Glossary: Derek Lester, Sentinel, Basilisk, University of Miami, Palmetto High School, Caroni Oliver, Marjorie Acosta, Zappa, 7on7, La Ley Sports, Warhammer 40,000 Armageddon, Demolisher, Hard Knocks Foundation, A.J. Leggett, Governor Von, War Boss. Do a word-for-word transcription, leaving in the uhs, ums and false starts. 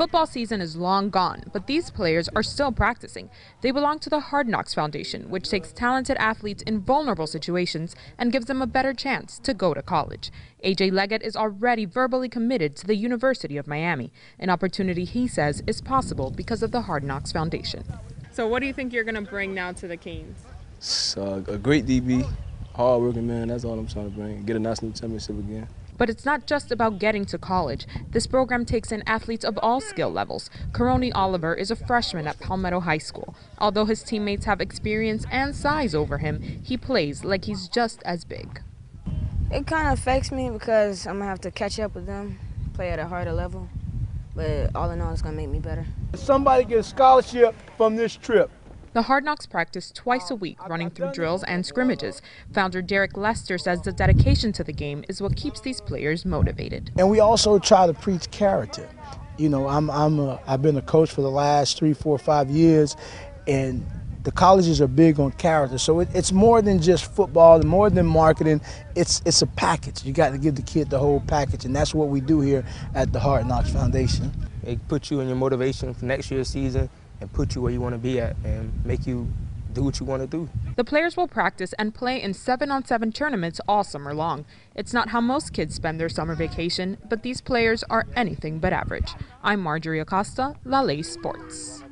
Football season is long gone, but these players are still practicing. They belong to the Hard Knocks Foundation, which takes talented athletes in vulnerable situations and gives them a better chance to go to college. A J Leggett is already verbally committed to the University of Miami, an opportunity he says is possible because of the Hard Knocks Foundation. So what do you think you're going to bring now to the Canes? Uh, a great D B, hard working man, that's all I'm trying to bring, get a national championship again. But it's not just about getting to college. This program takes in athletes of all skill levels. Caroni Oliver is a freshman at Palmetto High School. Although his teammates have experience and size over him, he plays like he's just as big. It kind of affects me because I'm going to have to catch up with them, play at a harder level. But all in all, it's going to make me better. Somebody get a scholarship from this trip. The Hard Knocks practice twice a week, running through drills and scrimmages. Founder Derek Lester says the dedication to the game is what keeps these players motivated. And we also try to preach character. You know, I'm, I'm a, I've been a coach for the last three, four, five years, and the colleges are big on character. So it, it's more than just football, more than marketing. It's, it's a package. You got to give the kid the whole package, and that's what we do here at the Hard Knocks Foundation. It puts you in your motivation for next year's season, and put you where you want to be at and make you do what you want to do. The players will practice and play in seven on seven tournaments all summer long. It's not how most kids spend their summer vacation, but these players are anything but average. I'm Marjorie Acosta, La Ley Sports.